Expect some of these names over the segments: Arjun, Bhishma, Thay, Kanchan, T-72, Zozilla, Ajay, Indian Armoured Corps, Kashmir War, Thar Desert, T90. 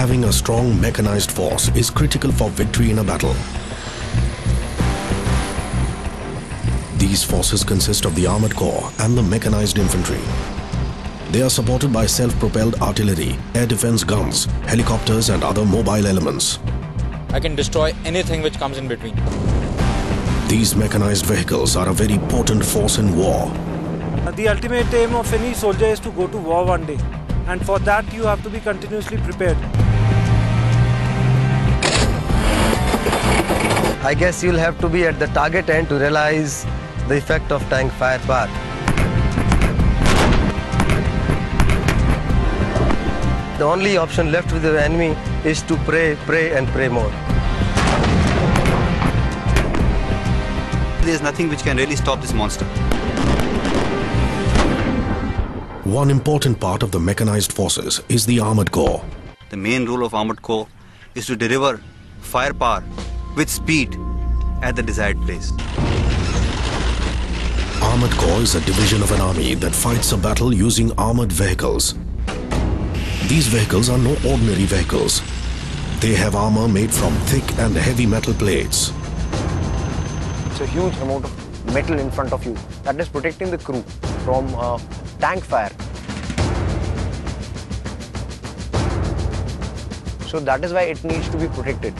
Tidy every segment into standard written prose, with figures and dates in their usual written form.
having a strong mechanized force is critical for victory in a battle. These forces consist of the armored corps and the mechanized infantry. They are supported by self-propelled artillery, air defense guns, helicopters and other mobile elements. I can destroy anything which comes in between. These mechanized vehicles are a very potent force in war. The ultimate aim of any soldier is to go to war one day. And for that, you have to be continuously prepared. I guess you'll have to be at the target end to realize the effect of tank firepower. The only option left with the enemy is to pray, pray and pray more. There's nothing which can really stop this monster. One important part of the mechanized forces is the armored corps. The main role of armored corps is to deliver firepower with speed at the desired place. Armored corps is a division of an army that fights a battle using armored vehicles. These vehicles are no ordinary vehicles. They have armor made from thick and heavy metal plates. It's a huge amount of metal in front of you. That is protecting the crew from tank fire. So that is why it needs to be protected.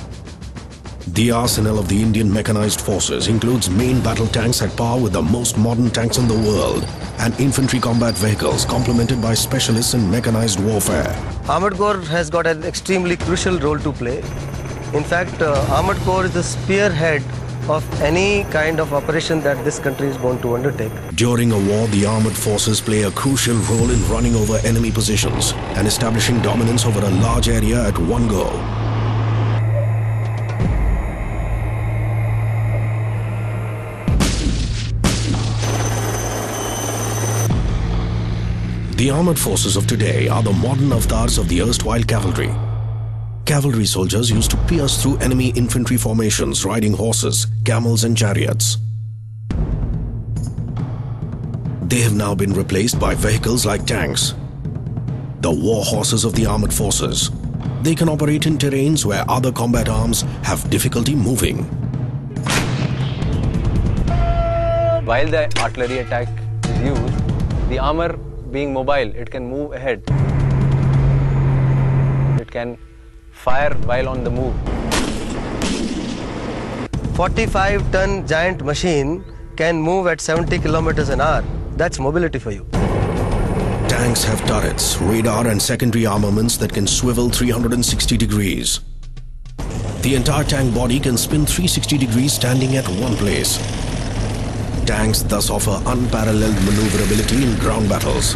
The arsenal of the Indian mechanized forces includes main battle tanks at par with the most modern tanks in the world, and infantry combat vehicles complemented by specialists in mechanized warfare. Armored Corps has got an extremely crucial role to play. In fact, Armored Corps is the spearhead of any kind of operation that this country is bound to undertake. During a war, the armored forces play a crucial role in running over enemy positions and establishing dominance over a large area at one go. The armored forces of today are the modern avatars of the erstwhile cavalry. Cavalry soldiers used to pierce through enemy infantry formations riding horses, camels and chariots. They have now been replaced by vehicles like tanks, the war horses of the armored forces. They can operate in terrains where other combat arms have difficulty moving. While the artillery attack is used, the armor being mobile, it can move ahead. It can fire while on the move. 45-ton giant machine can move at 70 kilometers an hour. That's mobility for you. Tanks have turrets, radar and secondary armaments that can swivel 360 degrees. The entire tank body can spin 360 degrees standing at one place. Tanks thus offer unparalleled maneuverability in ground battles.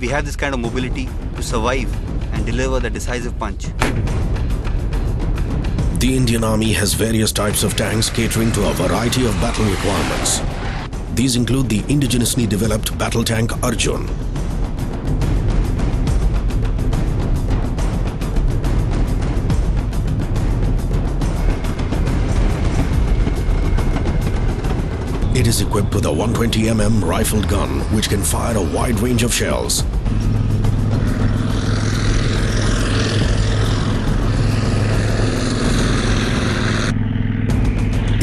We have this kind of mobility to survive and deliver the decisive punch. The Indian Army has various types of tanks catering to a variety of battle requirements. These include the indigenously developed battle tank Arjun, It is equipped with a 120mm rifled gun, which can fire a wide range of shells.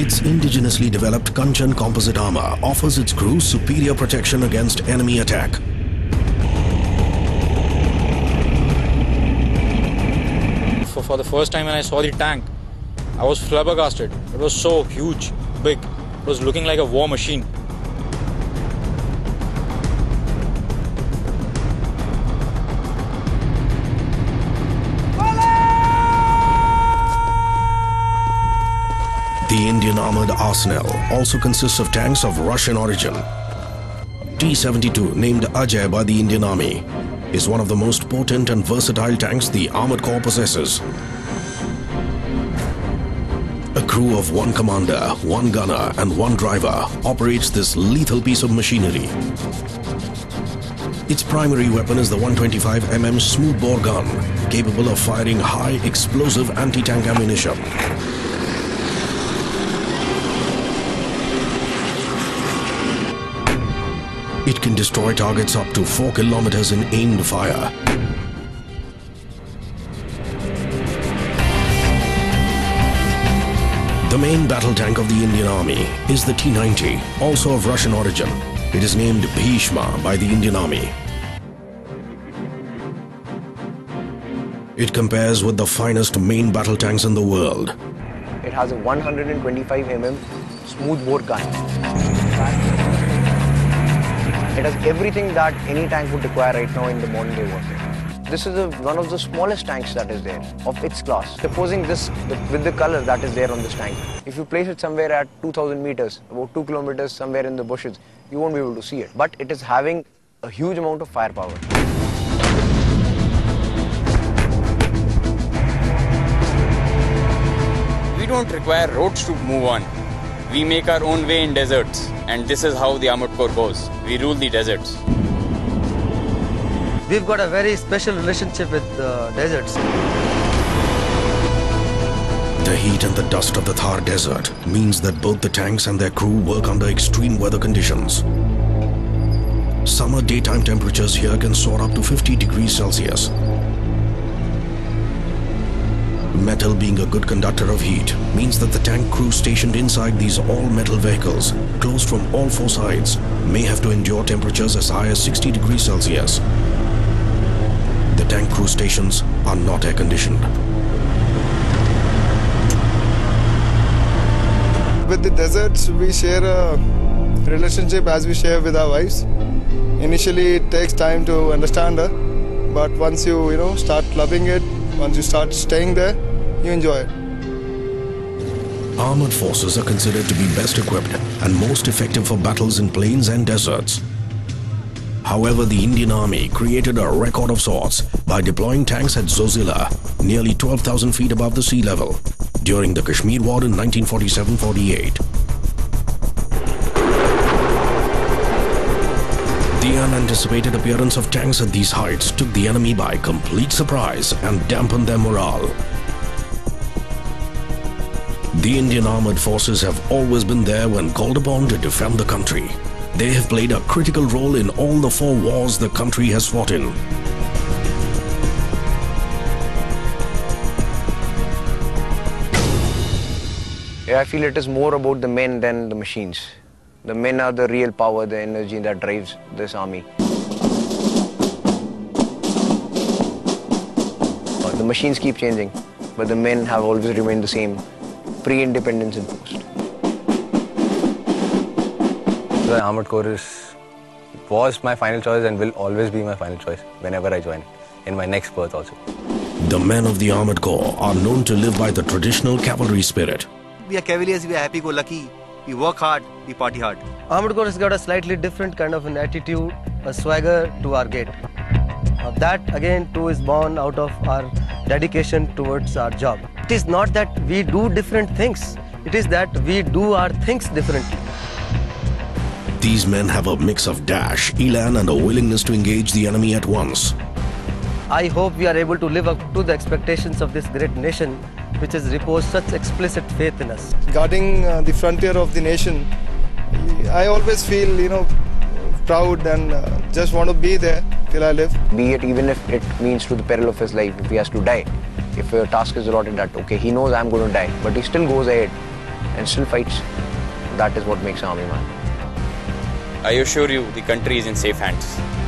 Its indigenously developed Kanchan composite armor offers its crew superior protection against enemy attack. For the first time when I saw the tank, I was flabbergasted. It was so huge, big. It was looking like a war machine. The Indian armored arsenal also consists of tanks of Russian origin. T-72, named Ajay by the Indian Army, is one of the most potent and versatile tanks the Armored Corps possesses. A crew of one commander, one gunner and one driver operates this lethal piece of machinery. Its primary weapon is the 125mm smoothbore gun, capable of firing high explosive anti-tank ammunition. It can destroy targets up to 4 kilometers in aimed fire. The main battle tank of the Indian Army is the T90, also of Russian origin. It is named Bhishma by the Indian Army. It compares with the finest main battle tanks in the world. It has a 125 mm smoothbore gun. It has everything that any tank would require right now in the modern day warfare. This is one of the smallest tanks that is there, of its class. Supposing this, with the color that is there on this tank, if you place it somewhere at 2,000 meters, about 2 kilometers somewhere in the bushes, you won't be able to see it. But it is having a huge amount of firepower. We don't require roads to move on. We make our own way in deserts, and this is how the Armored Corps goes. We rule the deserts. We've got a very special relationship with the deserts. The heat and the dust of the Thar Desert means that both the tanks and their crew work under extreme weather conditions. Summer daytime temperatures here can soar up to 50 degrees Celsius. Metal being a good conductor of heat means that the tank crew stationed inside these all-metal vehicles, closed from all four sides, may have to endure temperatures as high as 60 degrees Celsius. The tank crew stations are not air-conditioned. With the deserts, we share a relationship as we share with our wives. Initially, it takes time to understand her, but once you start loving it, once you start staying there, you enjoy it. Armored forces are considered to be best equipped and most effective for battles in plains and deserts. However, the Indian Army created a record of sorts by deploying tanks at Zozilla, nearly 12,000 feet above the sea level, during the Kashmir War in 1947-48. The unanticipated appearance of tanks at these heights took the enemy by complete surprise and dampened their morale. The Indian Armed Forces have always been there when called upon to defend the country. They have played a critical role in all the four wars the country has fought in. Yeah, I feel it is more about the men than the machines. The men are the real power, the energy that drives this army. The machines keep changing, but the men have always remained the same, pre-independence and post. The Armored Corps was my final choice and will always be my final choice whenever I join, in my next birth also. The men of the Armored Corps are known to live by the traditional cavalry spirit. We are cavaliers, we are happy-go-lucky. We work hard, we party hard. Armored Corps has got a slightly different kind of an attitude, a swagger to our gait. That again too is born out of our dedication towards our job. It is not that we do different things, it is that we do our things differently. These men have a mix of dash, elan and a willingness to engage the enemy at once. I hope we are able to live up to the expectations of this great nation, which has reposed such explicit faith in us. Guarding the frontier of the nation, I always feel, proud and just want to be there till I live. Be it even if it means to the peril of his life, if he has to die, if your task is allotted that, okay, he knows I'm going to die, but he still goes ahead and still fights. That is what makes an army man. I assure you, the country is in safe hands.